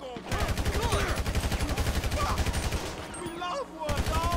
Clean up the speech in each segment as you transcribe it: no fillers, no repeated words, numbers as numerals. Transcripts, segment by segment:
love going back. We love one, dog.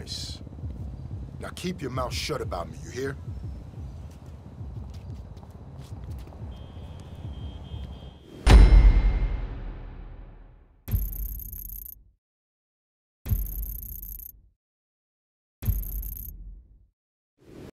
Nice. Now keep your mouth shut about me, you hear?